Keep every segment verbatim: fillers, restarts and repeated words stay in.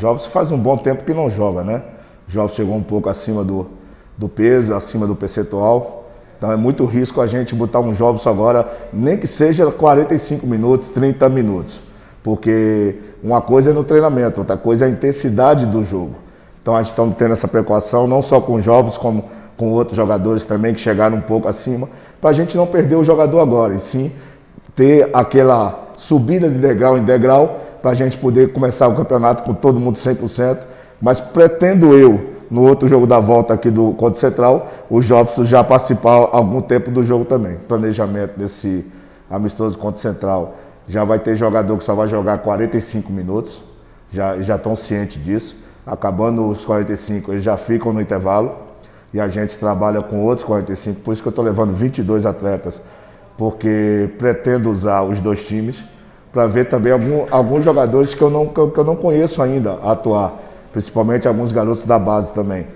Jobson faz um bom tempo que não joga, né? Jobson chegou um pouco acima do, do peso, acima do percentual. Então é muito risco a gente botar um Jobson agora, nem que seja quarenta e cinco minutos, trinta minutos. Porque uma coisa é no treinamento, outra coisa é a intensidade do jogo. Então a gente está tendo essa precaução, não só com o Jobson, como com outros jogadores também que chegaram um pouco acima, para a gente não perder o jogador agora, e sim ter aquela subida de degrau em degrau, para a gente poder começar o campeonato com todo mundo cem por cento, mas pretendo eu, no outro jogo da volta aqui do contra o Central, o Jobson já participar algum tempo do jogo também. O planejamento desse amistoso contra o Central, já vai ter jogador que só vai jogar quarenta e cinco minutos, já, já estão cientes disso, acabando os quarenta e cinco eles já ficam no intervalo, e a gente trabalha com outros quarenta e cinco, por isso que eu estou levando vinte e dois atletas, porque pretendo usar os dois times, para ver também algum, alguns jogadores que eu, não, que, eu, que eu não conheço ainda atuar, principalmente alguns garotos da base também.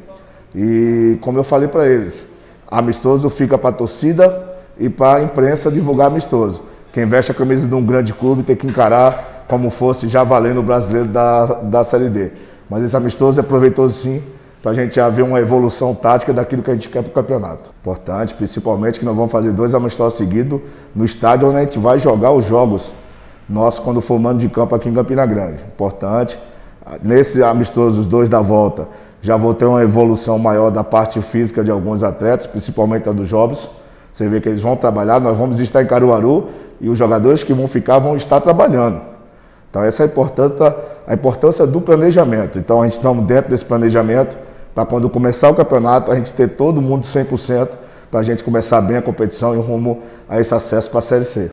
E como eu falei para eles, amistoso fica para a torcida e para a imprensa divulgar amistoso. Quem veste a camisa de um grande clube tem que encarar como fosse já valendo o brasileiro da, da Série D. Mas esse amistoso é proveitoso sim, para a gente já ver uma evolução tática daquilo que a gente quer para o campeonato. Importante, principalmente, que nós vamos fazer dois amistosos seguidos no estádio onde a gente vai jogar os jogos nós quando for mando de campo aqui em Campina Grande. Importante, nesse amistoso, os dois da volta, já vou ter uma evolução maior da parte física de alguns atletas, principalmente a do Jobson. Você vê que eles vão trabalhar, nós vamos estar em Caruaru e os jogadores que vão ficar vão estar trabalhando. Então essa é a importância, a importância do planejamento. Então a gente está dentro desse planejamento para quando começar o campeonato a gente ter todo mundo cem por cento para a gente começar bem a competição e rumo a esse acesso para a Série C.